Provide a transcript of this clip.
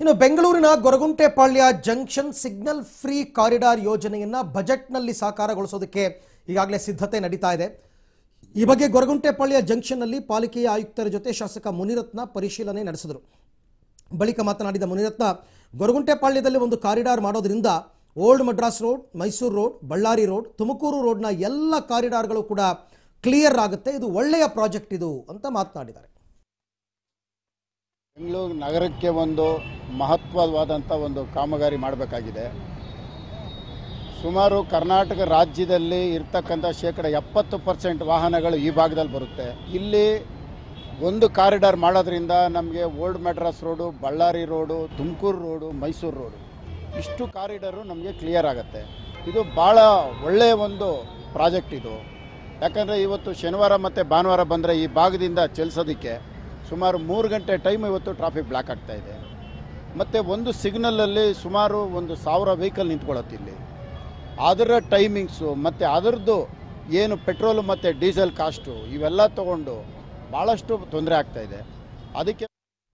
ಇನ್ನು ಬೆಂಗಳೂರಿನ Goraguntepalya junction signal free corridor ಯೋಜನೆಯನ್ನು ಬಜೆಟ್ನಲ್ಲಿ ಸಾಕಾರಗೊಳಿಸೋದಕ್ಕೆ ಈಗಾಗಲೇ ಸಿದ್ಧತೆ ನಡೀತಾ ಇದೆ। ಈ ಬಗ್ಗೆ ಗೊರಗುಂಟೆಪಾಳ್ಯ ಜಂಕ್ಷನ್ನಲ್ಲಿ ಪಾಲಿಕೆಯ ಆಯುಕ್ತರ ಜೊತೆ ಶಾಸಕ ಮುನಿರತ್ನ ಪರಿಶೀಲನೆ ನಡೆಸಿದರು। ಬಳಿಕ ಮಾತನಾಡಿದ ಮುನಿರತ್ನ, ಗೊರಗುಂಟೆಪಾಳ್ಯದಲ್ಲಿ ಒಂದು ಕಾರಿಡಾರ್ ಮಾಡೋದ್ರಿಂದ old Madras road, Mysuru road, Ballari road, Tumakuru ರೋಡ್ನ ಎಲ್ಲ ಕಾರಿಡಾರ್ಗಳು ಕೂಡ ಕ್ಲಿಯರ್ ಆಗುತ್ತೆ, ಇದು ಒಳ್ಳೆಯ ಪ್ರಾಜೆಕ್ಟ್ ಇದು ಅಂತ ಮಾತನಾಡಿದ್ದಾರೆ। ಬೆಂಗಳೂರು ನಗರಕ್ಕೆ ಒಂದು ಮಹತ್ವವಾದಂಥ ಒಂದು ಕಾಮಗಾರಿ ಮಾಡಬೇಕಾಗಿದೆ। ಸುಮಾರು ಕರ್ನಾಟಕ ರಾಜ್ಯದಲ್ಲಿ ಇರತಕ್ಕಂಥ ಶೇಕಡ 70% ವಾಹನಗಳು ಈ ಭಾಗದಲ್ಲಿ ಬರುತ್ತೆ। ಇಲ್ಲಿ ಒಂದು ಕಾರಿಡಾರ್ ಮಾಡೋದ್ರಿಂದ ನಮಗೆ old Madras road, Ballari road, Tumakuru road, Mysuru road ಇಷ್ಟು ಕಾರಿಡಾರು ನಮಗೆ ಕ್ಲಿಯರ್ ಆಗುತ್ತೆ। ಇದು ಭಾಳ ಒಳ್ಳೆಯ ಒಂದು ಪ್ರಾಜೆಕ್ಟ್ ಇದು, ಯಾಕಂದರೆ ಇವತ್ತು ಶನಿವಾರ ಮತ್ತು ಭಾನುವಾರ ಬಂದರೆ ಈ ಭಾಗದಿಂದ ಚಲಿಸೋದಕ್ಕೆ ಸುಮಾರು 3 ಗಂಟೆ ಟೈಮ್ ಇವತ್ತು ಟ್ರಾಫಿಕ್ ಬ್ಲಾಕ್ ಆಗ್ತಾಯಿದೆ। ಮತ್ತು ಒಂದು ಸಿಗ್ನಲಲ್ಲಿ ಸುಮಾರು 1,000 ವೆಹಿಕಲ್ ನಿಂತ್ಕೊಳ್ಳುತ್ತಿಲ್ಲಿ, ಅದರ ಟೈಮಿಂಗ್ಸು ಮತ್ತು ಅದರದ್ದು ಏನು ಪೆಟ್ರೋಲು ಮತ್ತು ಡೀಸೆಲ್ ಕಾಸ್ಟು ಇವೆಲ್ಲ ತೊಗೊಂಡು ಭಾಳಷ್ಟು ತೊಂದರೆ ಆಗ್ತಾಯಿದೆ। ಅದಕ್ಕೆ